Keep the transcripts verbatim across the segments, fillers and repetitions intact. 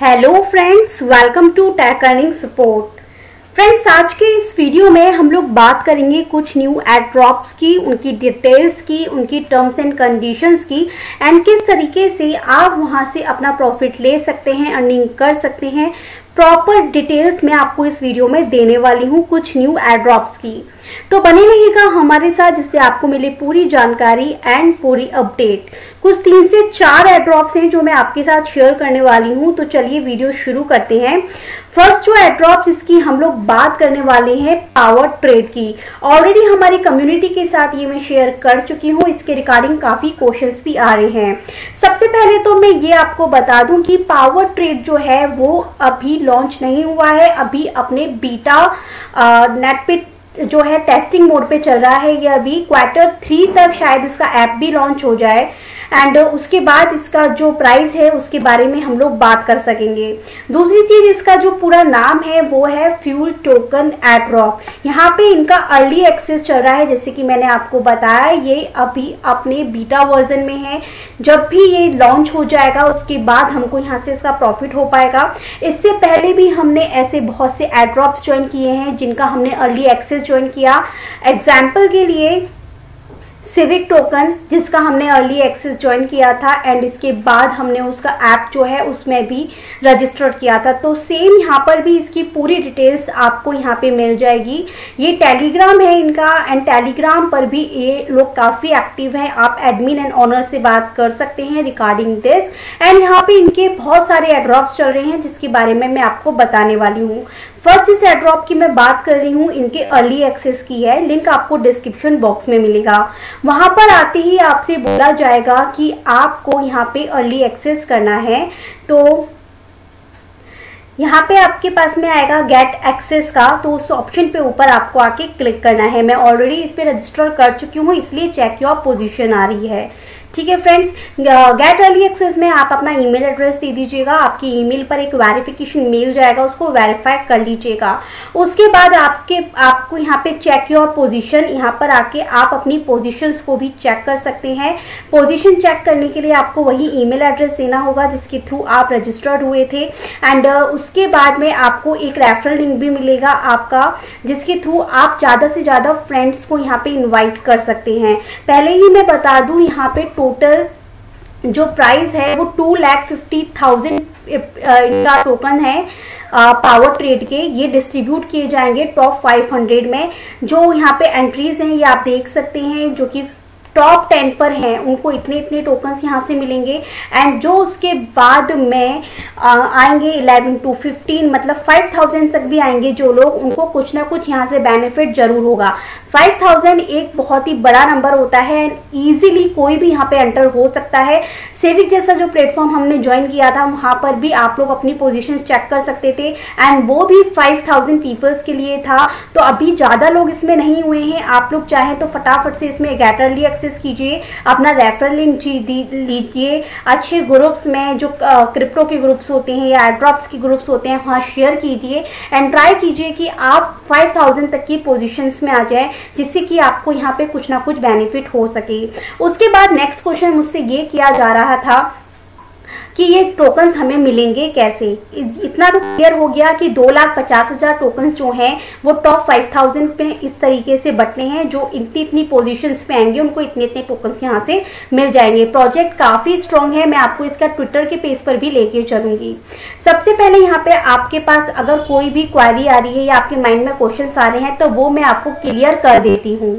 Hello friends, welcome to tech earning support. Friends, आज के इस वीडियो में हम लोग बात करेंगे कुछ न्यू एड ड्रॉप्स की, उनकी डिटेल्स की, उनकी टर्म्स एंड कंडीशंस की, एंड किस तरीके से आप वहां से अपना प्रॉफिट ले सकते हैं, अर्निंग कर सकते हैं। प्रॉपर डिटेल्स मैं आपको इस वीडियो में देने वाली हूँ कुछ न्यू एड ड्रॉप्स की, तो बने रहिएगा हमारे साथ, जिससे आपको मिले पूरी जानकारी एंड पूरी अपडेट। कुछ तीन से चार एड ड्रॉप्स हैं जो मैं आपके साथ शेयर करने वाली हूँ, तो चलिए वीडियो शुरू करते हैं। फर्स्ट जो एड ड्रॉप जिसकी हम लोग बात करने वाले हैं, पावर ट्रेड की। ऑलरेडी हमारी कम्युनिटी के साथ ये मैं शेयर कर चुकी हूँ, इसके रिगार्डिंग काफी क्वेश्चंस भी आ रहे हैं। सबसे पहले तो मैं ये आपको बता दूं कि पावर ट्रेड जो है वो अभी लॉन्च नहीं हुआ है, अभी अपने बीटा नेट पे जो है टेस्टिंग मोड पे चल रहा है। ये अभी क्वार्टर थ्री तक शायद इसका ऐप भी लॉन्च हो जाए, एंड उसके बाद इसका जो प्राइस है उसके बारे में हम लोग बात कर सकेंगे। दूसरी चीज़, इसका जो पूरा नाम है वो है फ्यूल टोकन एड ड्रॉप। यहाँ पे इनका अर्ली एक्सेस चल रहा है, जैसे कि मैंने आपको बताया ये अभी अपने बीटा वर्जन में है। जब भी ये लॉन्च हो जाएगा उसके बाद हमको यहाँ से इसका प्रॉफिट हो पाएगा। इससे पहले भी हमने ऐसे बहुत से एड ड्रॉप्स ज्वाइन किए हैं जिनका हमने अर्ली एक्सेस ज्वाइन किया। एग्जाम्पल के लिए सिविक टोकन, जिसका हमने अर्ली एक्सेस ज्वाइन किया था, एंड इसके बाद हमने उसका ऐप जो है उसमें भी रजिस्टर किया था। तो सेम यहाँ पर भी इसकी पूरी डिटेल्स आपको यहाँ पे मिल जाएगी। ये टेलीग्राम है इनका, एंड टेलीग्राम पर भी ये लोग काफ़ी एक्टिव हैं। आप एडमिन एंड ऑनर से बात कर सकते हैं रिगार्डिंग दिस, एंड यहाँ पे इनके बहुत सारे एड ड्रॉप्स चल रहे हैं जिसके बारे में मैं आपको बताने वाली हूँ। फर्स्ट इस एड ड्रॉप की मैं बात कर रही हूँ, इनके अर्ली एक्सेस की है। लिंक आपको डिस्क्रिप्शन बॉक्स में मिलेगा। वहाँ पर आते ही आपसे बोला जाएगा कि आपको यहाँ पे अर्ली एक्सेस करना है, तो यहाँ पे आपके पास में आएगा गेट एक्सेस का, तो उस ऑप्शन पे ऊपर आपको आके क्लिक करना है। मैं ऑलरेडी इस पर रजिस्टर कर चुकी हूँ, इसलिए चेक योर पोजीशन आ रही है। ठीक है फ्रेंड्स, गेट अर्ली एक्सेस में आप अपना ईमेल एड्रेस दे दीजिएगा। आपकी ईमेल पर एक वेरिफिकेशन मेल जाएगा, उसको वेरीफाई कर लीजिएगा। उसके बाद आपके आपको यहाँ पे चेक योर पोजीशन, यहाँ पर आके आप अपनी पोजीशंस को भी चेक कर सकते हैं। पोजीशन चेक करने के लिए आपको वही ईमेल एड्रेस देना होगा जिसके थ्रू आप रजिस्टर्ड हुए थे, एंड उसके बाद में आपको एक रेफरल लिंक भी मिलेगा आपका, जिसके थ्रू आप ज़्यादा से ज़्यादा फ्रेंड्स को यहाँ पर इन्वाइट कर सकते हैं। पहले ही मैं बता दूँ, यहाँ पर टोटल जो प्राइस है वो टू लैख फिफ्टी थाउजेंड इनका टोकन है पावर ट्रेड के। ये डिस्ट्रीब्यूट किए जाएंगे टॉप फाइव हंड्रेड में। जो यहाँ पे एंट्रीज हैं ये आप देख सकते हैं, जो कि टॉप टेन पर हैं उनको इतने इतने टोकन्स यहाँ से मिलेंगे, एंड जो उसके बाद में आ, आएंगे इलेवन टू फिफ्टीन, मतलब फाइव थाउजेंड तक भी आएंगे जो लोग, उनको कुछ ना कुछ यहाँ से बेनिफिट जरूर होगा। फाइव थाउजेंड एक बहुत ही बड़ा नंबर होता है, एंड ईजिली कोई भी यहाँ पे एंटर हो सकता है। सिविक जैसा जो प्लेटफॉर्म हमने ज्वाइन किया था, वहाँ पर भी आप लोग अपनी पोजीशंस चेक कर सकते थे, एंड वो भी फाइव थाउजेंड पीपल्स के लिए था। तो अभी ज़्यादा लोग इसमें नहीं हुए हैं। आप लोग चाहें तो फटाफट से इसमें गेट अर्ली एक्सेस कीजिए, अपना रेफरल लिंक लीजिए, अच्छे ग्रुप्स में जो क्रिप्टो के ग्रुप्स होते हैं या एड ड्रॉप्स के ग्रुप्स होते हैं वहाँ शेयर कीजिए, एंड ट्राई कीजिए कि आप फाइव थाउजेंड तक की पोजिशंस में आ जाए, जिससे कि आपको यहाँ पे कुछ ना कुछ बेनिफिट हो सके। उसके बाद नेक्स्ट क्वेश्चन मुझसे ये किया जा रहा था कि ये टोकन्स हमें मिलेंगे कैसे। इतना तो क्लियर हो गया कि दो लाख पचास हज़ार टोकन्स जो हैं वो टॉप फाइव थाउजेंड पे इस तरीके से बटने हैं। जो इतनी इतनी पोजीशंस पे आएंगे उनको इतने इतने टोकन्स यहाँ से मिल जाएंगे। प्रोजेक्ट काफ़ी स्ट्रॉन्ग है, मैं आपको इसका ट्विटर के पेज पर भी लेके चलूँगी। सबसे पहले यहाँ पर आपके पास अगर कोई भी क्वारी आ रही है या आपके माइंड में क्वेश्चन आ रहे हैं तो वो मैं आपको क्लियर कर देती हूँ।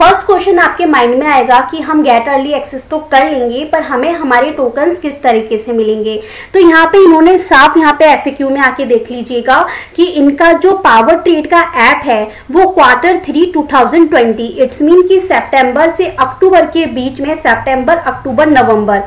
फर्स्ट क्वेश्चन आपके माइंड में आएगा कि हम गेट अर्ली एक्सेस तो कर लेंगे, पर हमें हमारे टोकन्स किस तरीके से मिलेंगे। तो यहाँ पे इन्होंने साफ यहाँ पे एफएक्यू में आके देख लीजिएगा कि इनका जो पावर ट्रेड का ऐप है वो quarter three two thousand twenty, it's mean कि सितंबर से अक्टूबर के बीच में, सितंबर अक्टूबर नवंबर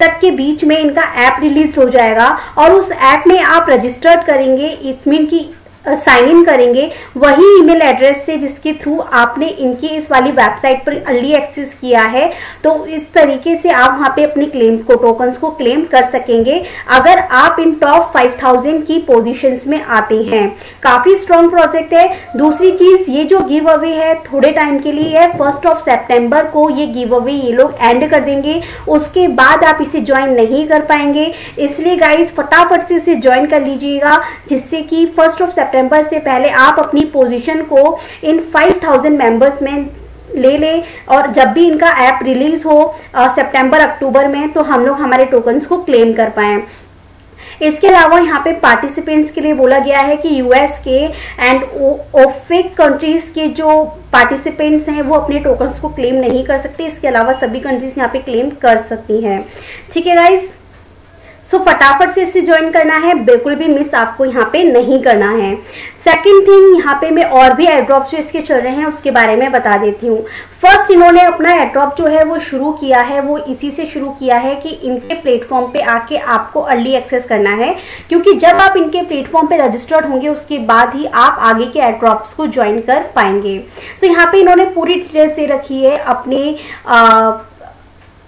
तक के बीच में इनका ऐप रिलीज हो जाएगा, और उस ऐप में आप रजिस्टर्ड करेंगे। इट्स मीन कि साइन इन करेंगे वही ईमेल एड्रेस से जिसके थ्रू आपने इनकी इस वाली वेबसाइट पर अर्ली एक्सेस किया है, तो इस तरीके से आप वहाँ पे अपने क्लेम को टोकन्स को क्लेम कर सकेंगे अगर आप इन टॉप पाँच हज़ार की पोजीशंस में आते हैं। काफ़ी स्ट्रॉन्ग प्रोजेक्ट है। दूसरी चीज़, ये जो गिव अवे है थोड़े टाइम के लिए है, फर्स्ट ऑफ सेप्टेम्बर को ये गिव अवे ये लोग एंड कर देंगे, उसके बाद आप इसे ज्वाइन नहीं कर पाएंगे। इसलिए गाइज फटाफट से इसे ज्वाइन कर लीजिएगा जिससे कि फर्स्ट ऑफ सितंबर से पहले आप अपनी पोजीशन को इन पाँच हज़ार मेंबर्स में ले लें, और जब भी इनका ऐप रिलीज हो सितंबर अक्टूबर में तो हम लोग हमारे टोकन्स को क्लेम कर पाएँ। इसके अलावा यहाँ पे पार्टिसिपेंट्स के लिए बोला गया है कि यूएस के एंड ओफेक कंट्रीज के जो पार्टिसिपेंट्स हैं वो अपने टोकन्स को क्लेम नहीं कर सकते, इसके अलावा सभी कंट्रीज यहाँ पे क्लेम कर सकती हैं। ठीक है गाइज, सो फटाफट से इसे ज्वाइन करना है, बिल्कुल भी मिस आपको यहाँ पे नहीं करना है। सेकंड थिंग, यहाँ पे मैं और भी एयरड्रॉप जो इसके चल रहे हैं उसके बारे में बता देती हूँ। फर्स्ट इन्होंने अपना एयरड्रॉप जो है वो शुरू किया है, वो इसी से शुरू किया है कि इनके प्लेटफॉर्म पे आके आपको अर्ली एक्सेस करना है, क्योंकि जब आप इनके प्लेटफॉर्म पे रजिस्टर्ड होंगे उसके बाद ही आप आगे के एयरड्रॉप्स को ज्वाइन कर पाएंगे। तो यहाँ पे इन्होंने पूरी डिटेल्स दे रखी है अपने आ,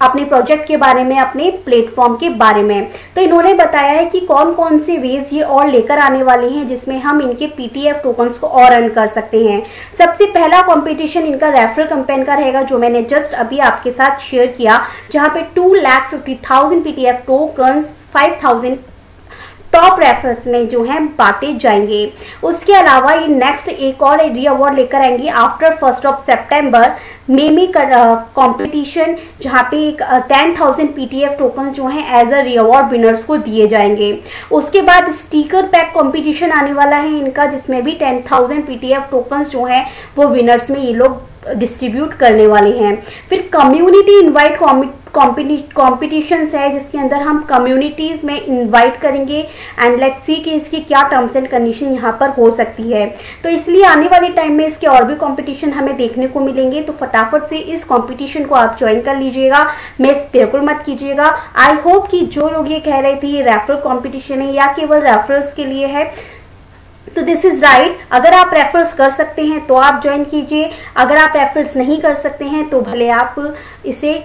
अपने प्रोजेक्ट के बारे में, अपने प्लेटफॉर्म के बारे में। तो इन्होंने बताया है कि कौन कौन से वेज ये और लेकर आने वाले हैं जिसमें हम इनके पीटीएफ टोकन्स को और अर्न कर सकते हैं। सबसे पहला कंपटीशन इनका रेफरल कैंपेन का रहेगा जो मैंने जस्ट अभी आपके साथ शेयर किया, जहां पे two lakh fifty thousand PTF tokens five thousand top reference में जो है बांटे जाएंगे। उसके अलावा ये नेक्स्ट एक और एडी अवार्ड लेकर आएंगे आफ्टर फर्स्ट ऑफ सितंबर मे में कंपटीशन, जहाँ पे एक ten thousand P T F token जो हैं एज अ रिवॉर्ड विनर्स को दिए जाएंगे। उसके बाद स्टिकर पैक कंपटीशन आने वाला है इनका, जिसमें भी ten thousand P T F tokens जो हैं वो विनर्स में ये लोग डिस्ट्रीब्यूट करने वाले हैं। फिर कम्युनिटी इन्वाइट कॉम्पिटिशन्स है जिसके अंदर हम कम्युनिटीज़ में इनवाइट करेंगे, एंड लेट्स सी कि इसकी क्या टर्म्स एंड कंडीशन यहाँ पर हो सकती है। तो इसलिए आने वाले टाइम में इसके और भी कॉम्पिटिशन हमें देखने को मिलेंगे, तो फटाफट से इस कॉम्पिटिशन को आप ज्वाइन कर लीजिएगा, मिस बिल्कुल मत कीजिएगा। आई होप कि जो लोग ये कह रहे थे ये रेफरल कॉम्पिटिशन है या केवल रेफरल्स के लिए है, तो दिस इज़ राइट। अगर आप रेफरल्स कर सकते हैं तो आप ज्वाइन कीजिए, अगर आप रेफरल्स नहीं कर सकते हैं तो भले आप इसे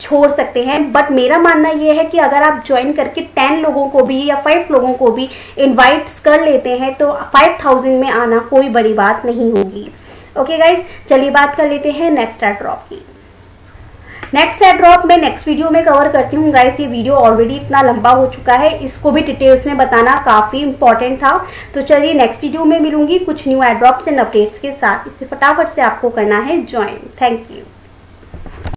छोड़ सकते हैं। बट मेरा मानना यह है कि अगर आप ज्वाइन करके टेन लोगों को भी या फाइव लोगों को भी इनवाइट्स कर लेते हैं तो फाइव थाउजेंड में आना कोई बड़ी बात नहीं होगी। ओके गाइज, चलिए बात कर लेते हैं नेक्स्ट एयरड्रॉप की। नेक्स्ट एयरड्रॉप मैं नेक्स्ट वीडियो में कवर करती हूँ गाइस, ये वीडियो ऑलरेडी इतना लंबा हो चुका है, इसको भी डिटेल्स में बताना काफ़ी इंपॉर्टेंट था। तो चलिए नेक्स्ट वीडियो में मिलूंगी कुछ न्यू एयरड्रॉप्स एंड अपडेट्स के साथ। इससे फटाफट से आपको करना है ज्वाइन। Thank you.